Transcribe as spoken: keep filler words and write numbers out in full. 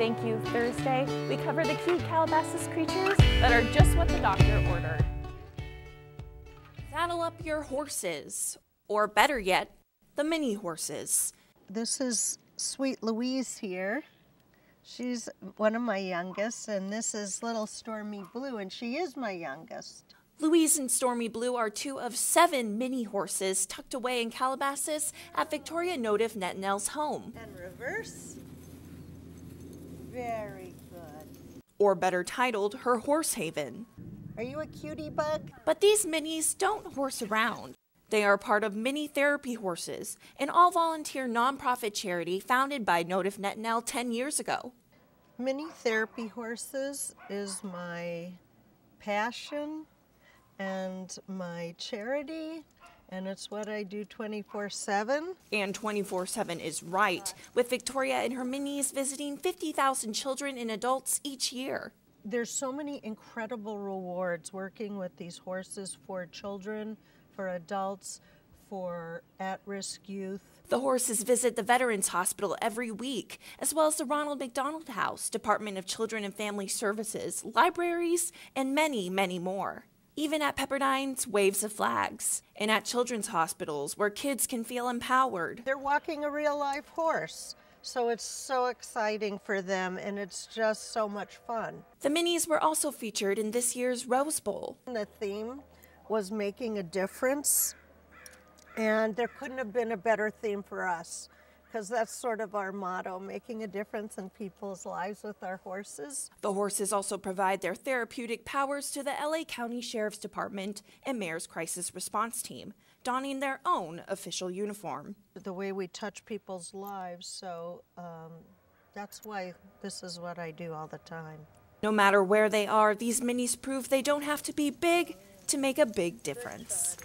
Thank You Thursday, we cover the key Calabasas creatures that are just what the doctor ordered. Saddle up your horses, or better yet, the mini horses. This is Sweet Louise here. She's one of my youngest, and this is little Stormy Blue, and she is my youngest. Louise and Stormy Blue are two of seven mini horses tucked away in Calabasas at Victoria Nodiff-Netanel's home. And reverse. Very good. Or better titled, her horse haven. Are you a cutie bug? But these minis don't horse around. They are part of Mini Therapy Horses, an all-volunteer nonprofit charity founded by Nodiff-Netanel ten years ago. Mini Therapy Horses is my passion and my charity, and it's what I do twenty-four seven. And twenty-four seven is right, with Victoria and her minis visiting fifty thousand children and adults each year. There's so many incredible rewards working with these horses for children, for adults, for at-risk youth. The horses visit the Veterans Hospital every week, as well as the Ronald McDonald House, Department of Children and Family Services, libraries, and many, many more. Even at Pepperdine's Waves of Flags, and at children's hospitals where kids can feel empowered. They're walking a real-life horse, so it's so exciting for them, and it's just so much fun. The minis were also featured in this year's Rose Bowl. The theme was making a difference, and there couldn't have been a better theme for us, because that's sort of our motto, making a difference in people's lives with our horses. The horses also provide their therapeutic powers to the L A County Sheriff's Department and Mayor's Crisis Response Team, donning their own official uniform. The way we touch people's lives, so um, that's why this is what I do all the time. No matter where they are, these minis prove they don't have to be big to make a big difference.